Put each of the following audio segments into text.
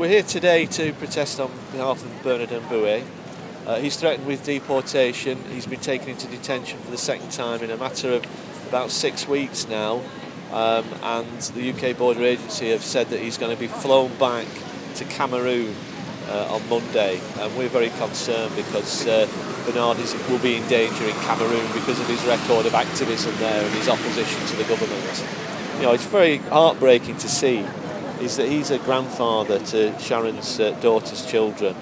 We're here today to protest on behalf of Bernard Mboueyeu. He's threatened with deportation. He's been taken into detention for the second time in a matter of about 6 weeks now, and the UK Border Agency have said that he's going to be flown back to Cameroon on Monday, and we're very concerned because Bernard will be in danger in Cameroon because of his record of activism there and his opposition to the government. You know, it's very heartbreaking to see is that he's a grandfather to Sharon's daughter's children,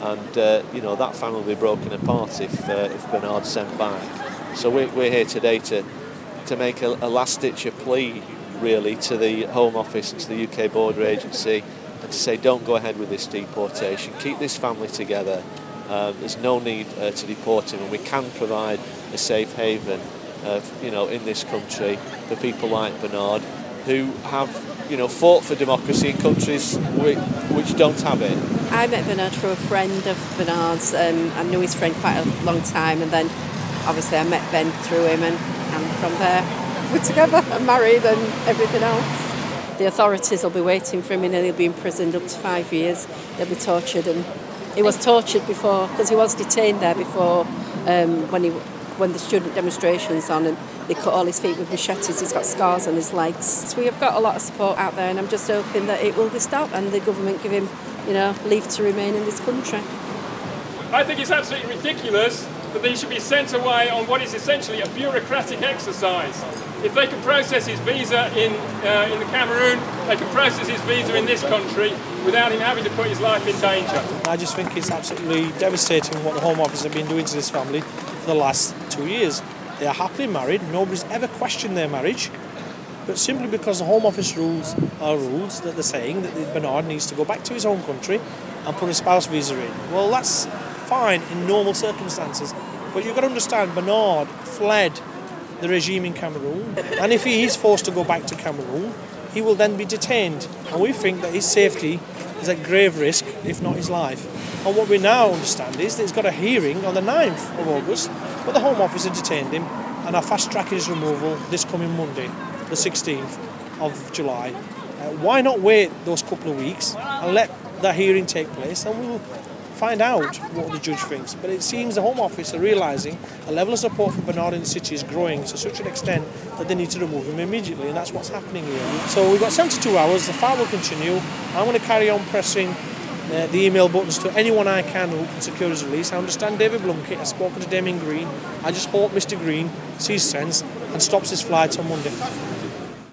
and you know, that family will be broken apart if Bernard's sent back. So we're here today to make a last-ditch plea, really, to the Home Office and to the UK Border Agency, and to say don't go ahead with this deportation, keep this family together. There's no need to deport him, and we can provide a safe haven you know, in this country for people like Bernard who have, you know, fought for democracy in countries which don't have it. I met Bernard through a friend of Bernard's. I knew his friend quite a long time, and then obviously I met Ben through him, and from there we're together and married and everything else. The authorities will be waiting for him, and he'll be imprisoned up to 5 years. He'll be tortured, and he was tortured before because he was detained there before when the student demonstrations on, and they cut all his feet with machetes. He's got scars on his legs. So we have got a lot of support out there, and I'm just hoping that it will be stopped and the government give him, you know, leave to remain in this country. I think it's absolutely ridiculous that they should be sent away on what is essentially a bureaucratic exercise. If they can process his visa in the Cameroon, they can process his visa in this country without him having to put his life in danger. I just think it's absolutely devastating what the Home Office have been doing to this family for the last 2 years. They are happily married, nobody's ever questioned their marriage, but simply because the Home Office rules are rules, that they're saying that Bernard needs to go back to his own country and put a spouse visa in. Well, that's fine in normal circumstances, but you've got to understand Bernard fled the regime in Cameroon, and if he is forced to go back to Cameroon, he will then be detained, and we think that his safety is at grave risk, if not his life. And what we now understand is that he's got a hearing on the 9th of August, but the Home Office have detained him and are fast-tracking his removal this coming Monday, the 16th of July. Why not wait those couple of weeks and let the hearing take place, and we'll find out what the judge thinks. But it seems the Home Office are realising a level of support for Bernard in the city is growing to such an extent that they need to remove him immediately, and that's what's happening here. So we've got 72 hours, the fight will continue. I'm going to carry on pressing the email buttons to anyone I can who can secure his release. I understand David Blunkett, I've spoken to Damien Green. I just hope Mr Green sees sense and stops his flight on Monday.